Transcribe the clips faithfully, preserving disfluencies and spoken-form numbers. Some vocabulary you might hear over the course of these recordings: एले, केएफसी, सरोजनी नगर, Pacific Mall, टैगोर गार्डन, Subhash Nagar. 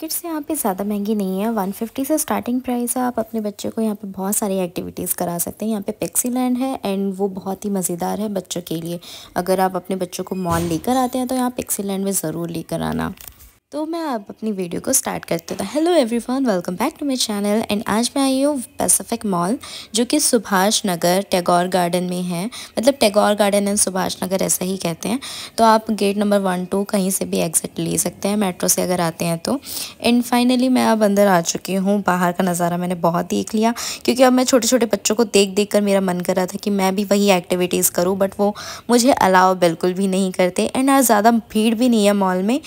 Tickets यहाँ पे ज़्यादा महंगी नहीं है, वन फिफ्टी से स्टार्टिंग प्राइस है। आप अपने बच्चे को यहाँ पे बहुत सारी एक्टिविटीज़ करा सकते हैं। यहाँ पे पिक्सी लैंड है एंड वो बहुत ही मज़ेदार है बच्चों के लिए। अगर आप अपने बच्चों को मॉल लेकर आते हैं तो यहाँ पिक्सी लैंड में ज़रूर लेकर आना। तो मैं अब अपनी वीडियो को स्टार्ट करते था। Hello everyone, welcome back to my channel. And आज मैं आई हूँ पैसिफिक मॉल, जो कि सुभाष नगर टैगोर गार्डन में है। मतलब टैगोर गार्डन एंड सुभाष नगर ऐसा ही कहते हैं। तो आप गेट नंबर वन टू कहीं से भी एग्जिट ले सकते हैं मेट्रो से अगर आते हैं तो। एंड फाइनली मैं अब अंदर आ चुकी हूँ। बाहर का नज़ारा मैंने बहुत देख लिया, क्योंकि अब मैं छोटे छोटे बच्चों को देख देख कर मेरा मन कर रहा था कि मैं भी वही एक्टिविटीज़ करूँ, बट वो मुझे अलाउ बिल्कुल भी नहीं करते। एंड आज ज़्यादा भीड़ भी नहीं है मॉल में,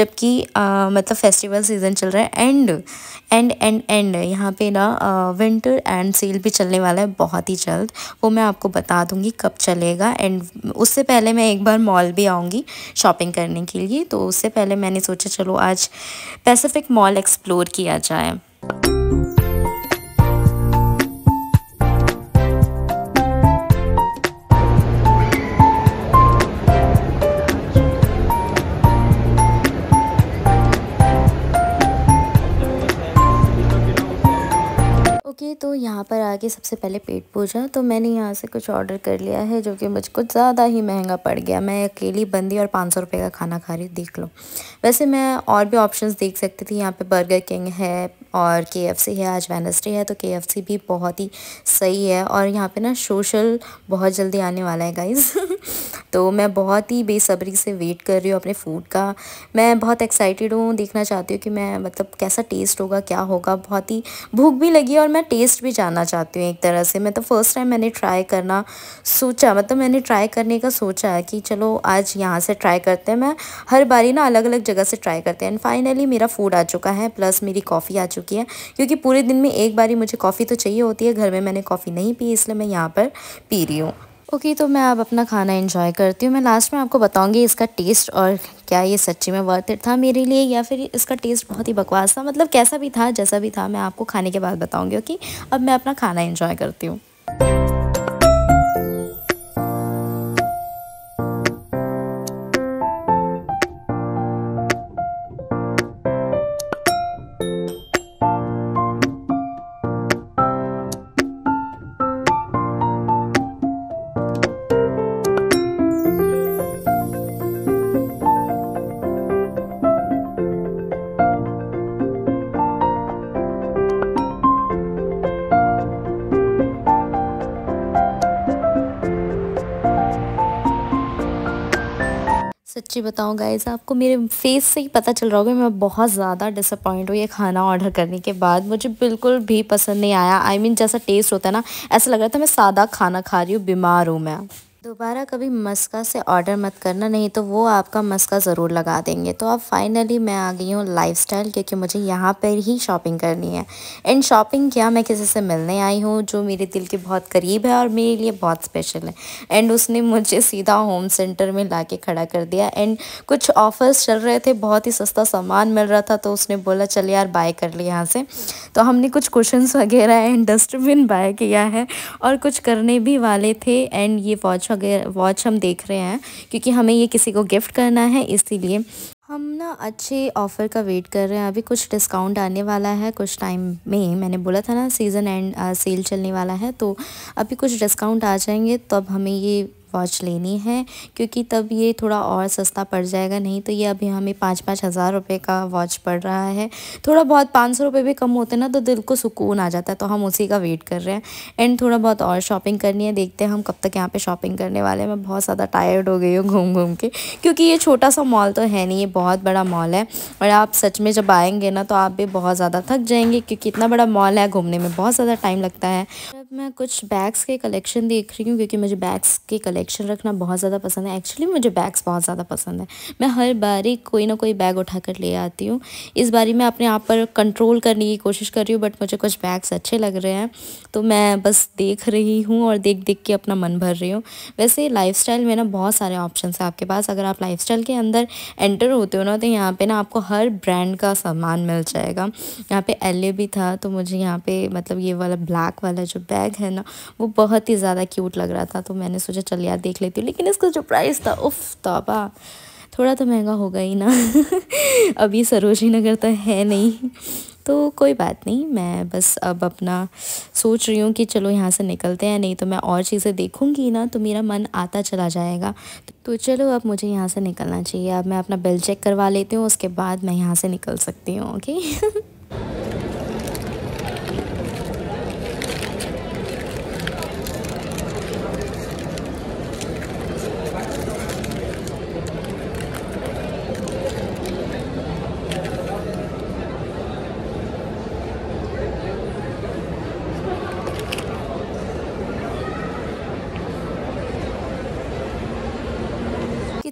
जबकि Uh, मतलब फेस्टिवल सीज़न चल रहा है। एंड एंड एंड एंड यहाँ पे ना विंटर एंड सेल भी चलने वाला है बहुत ही जल्द। वो मैं आपको बता दूँगी कब चलेगा। एंड उससे पहले मैं एक बार मॉल भी आऊँगी शॉपिंग करने के लिए, तो उससे पहले मैंने सोचा चलो आज पैसिफिक मॉल एक्सप्लोर किया जाए। तो यहाँ पर आके सबसे पहले पेट पूजा। तो मैंने यहाँ से कुछ ऑर्डर कर लिया है, जो कि मुझको ज़्यादा ही महंगा पड़ गया। मैं अकेली बंदी और पाँच सौ रुपये का खाना खा रही, देख लो। वैसे मैं और भी ऑप्शंस देख सकती थी। यहाँ पे बर्गर किंग है और केएफसी है। आज वेडनेसडे है तो केएफसी भी बहुत ही सही है। और यहाँ पे ना सोशल बहुत जल्दी आने वाला है गाइज़ तो मैं बहुत ही बेसब्री से वेट कर रही हूँ अपने फूड का। मैं बहुत एक्साइटेड हूँ, देखना चाहती हूँ कि मैं मतलब कैसा टेस्ट होगा, क्या होगा। बहुत ही भूख भी लगी और मैं टेस्ट भी जानना चाहती हूँ एक तरह से। मैं तो फ़र्स्ट टाइम मैंने ट्राई करना सोचा, मतलब मैंने ट्राई करने का सोचा है कि चलो आज यहाँ से ट्राई करते हैं। मैं हर बारी ना अलग अलग जगह से ट्राई करते हैं। एंड फाइनली मेरा फूड आ चुका है, प्लस मेरी कॉफ़ी आ चुकी है, क्योंकि पूरे दिन में एक बारी मुझे कॉफ़ी तो चाहिए होती है। घर में मैंने कॉफ़ी नहीं पी, इसलिए मैं यहाँ पर पी रही हूँ। ओके okay, तो मैं अब अपना खाना एंजॉय करती हूँ। मैं लास्ट में आपको बताऊँगी इसका टेस्ट और क्या ये सच्ची में वर्थ इट था मेरे लिए, या फिर इसका टेस्ट बहुत ही बकवास था। मतलब कैसा भी था, जैसा भी था, मैं आपको खाने के बाद बताऊँगी। Okay okay? अब मैं अपना खाना एंजॉय करती हूँ। सच्ची बताऊँ गाइस, आपको मेरे फेस से ही पता चल रहा होगा मैं बहुत ज़्यादा डिसअपॉइंट हूँ ये खाना ऑर्डर करने के बाद। मुझे बिल्कुल भी पसंद नहीं आया। आई I मीन mean, जैसा टेस्ट होता है ना, ऐसा लग रहा था मैं सादा खाना खा रही हूँ। बीमार हूँ मैं। दोबारा कभी मस्का से ऑर्डर मत करना, नहीं तो वो आपका मस्का ज़रूर लगा देंगे। तो अब फाइनली मैं आ गई हूँ लाइफस्टाइल, क्योंकि मुझे यहाँ पर ही शॉपिंग करनी है। एंड शॉपिंग क्या, मैं किसी से मिलने आई हूँ जो मेरे दिल के बहुत करीब है और मेरे लिए बहुत स्पेशल है। एंड उसने मुझे सीधा होम सेंटर में ला के खड़ा कर दिया। एंड कुछ ऑफर्स चल रहे थे, बहुत ही सस्ता सामान मिल रहा था, तो उसने बोला चल यार बाय कर ले यहाँ से। तो हमने कुछ कुशन्स वगैरह एंड डस्टबिन बाय किया है, और कुछ करने भी वाले थे। एंड ये वॉच वॉच हम देख रहे हैं, क्योंकि हमें ये किसी को गिफ्ट करना है, इसीलिए हम ना अच्छे ऑफ़र का वेट कर रहे हैं। अभी कुछ डिस्काउंट आने वाला है कुछ टाइम में। मैंने बोला था ना सीज़न एंड सेल चलने वाला है, तो अभी कुछ डिस्काउंट आ जाएंगे तब हमें ये वॉच लेनी है, क्योंकि तब ये थोड़ा और सस्ता पड़ जाएगा। नहीं तो ये अभी हमें पाँच पाँच हज़ार रुपये का वॉच पड़ रहा है। थोड़ा बहुत पाँच सौ रुपये भी कम होते ना तो दिल को सुकून आ जाता है, तो हम उसी का वेट कर रहे हैं। एंड थोड़ा बहुत और शॉपिंग करनी है, देखते हैं हम कब तक यहाँ पे शॉपिंग करने वाले हैं। मैं बहुत ज़्यादा टायर्ड हो गई हूँ घूम घूम के, क्योंकि ये छोटा सा मॉल तो है नहीं, ये बहुत बड़ा मॉल है। और आप सच में जब आएँगे ना तो आप भी बहुत ज़्यादा थक जाएंगे, क्योंकि इतना बड़ा मॉल है, घूमने में बहुत ज़्यादा टाइम लगता है। अब मैं कुछ बैग्स के कलेक्शन देख रही हूँ, क्योंकि मुझे बैग्स के कलेक्शन रखना बहुत ज़्यादा पसंद है। एक्चुअली मुझे बैग्स बहुत ज़्यादा पसंद है। मैं हर बारी कोई ना कोई बैग उठा कर ले आती हूँ। इस बारी मैं अपने आप पर कंट्रोल करने की कोशिश कर रही हूँ, बट मुझे कुछ बैग्स अच्छे लग रहे हैं तो मैं बस देख रही हूँ और देख देख के अपना मन भर रही हूँ। वैसे लाइफस्टाइल में ना बहुत सारे ऑप्शन है आपके पास। अगर आप लाइफस्टाइल के अंदर एंटर होते हो ना तो यहाँ पर ना आपको हर ब्रांड का सामान मिल जाएगा। यहाँ पर एले भी था, तो मुझे यहाँ पर मतलब ये वाला ब्लैक वाला जो बैग है ना वो बहुत ही ज़्यादा क्यूट लग रहा था, तो मैंने सोचा चल यार देख लेती हूँ। लेकिन इसका जो प्राइस था, उफ तौबा, थोड़ा तो महंगा होगा ही ना अभी सरोजनी नगर तो है नहीं, तो कोई बात नहीं। मैं बस अब अपना सोच रही हूँ कि चलो यहाँ से निकलते हैं, नहीं तो मैं और चीज़ें देखूँगी ना तो मेरा मन आता चला जाएगा। तो चलो अब मुझे यहाँ से निकलना चाहिए। अब मैं अपना बिल चेक करवा लेती हूँ, उसके बाद मैं यहाँ से निकल सकती हूँ। ओके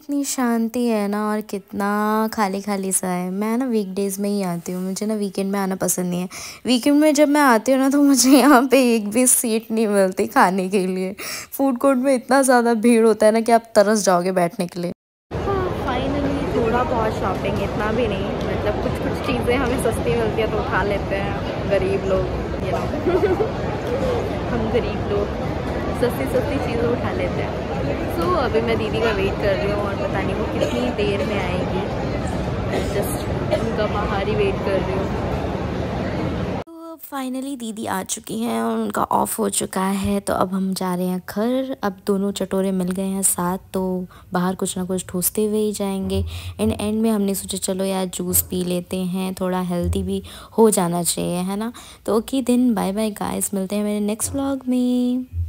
कितनी शांति है ना, और कितना खाली खाली सा है। मैं ना वीकडेज़ में ही आती हूँ, मुझे ना वीकेंड में आना पसंद नहीं है। वीकेंड में जब मैं आती हूँ ना तो मुझे यहाँ पे एक भी सीट नहीं मिलती खाने के लिए। फूड कोर्ट में इतना ज़्यादा भीड़ होता है ना कि आप तरस जाओगे बैठने के लिए। फाइनली थोड़ा बहुत शॉपिंग, इतना भी नहीं, मतलब कुछ कुछ चीज़ें हमें सस्ती मिलती है तो उठा लेते हैं। गरीब लोग ये हम गरीब लोग सस्ती सस्ती चीज़ें उठा लेते हैं। तो so, अभी मैं दीदी का वेट कर रही हूँ और पता नहीं वो कितनी देर में आएगी। जस्ट उनका बाहर ही वेट कर रही हूँ। फाइनली दीदी आ चुकी हैं और उनका ऑफ हो चुका है, तो अब हम जा रहे हैं घर। अब दोनों चटोरे मिल गए हैं साथ, तो बाहर कुछ ना कुछ ठूसते हुए ही जाएंगे। एंड एंड में हमने सोचा चलो यार जूस पी लेते हैं, थोड़ा हेल्दी भी हो जाना चाहिए है ना। तो ओके दिन, बाय बाय गाइस, मिलते हैं मेरे नेक्स्ट व्लॉग में।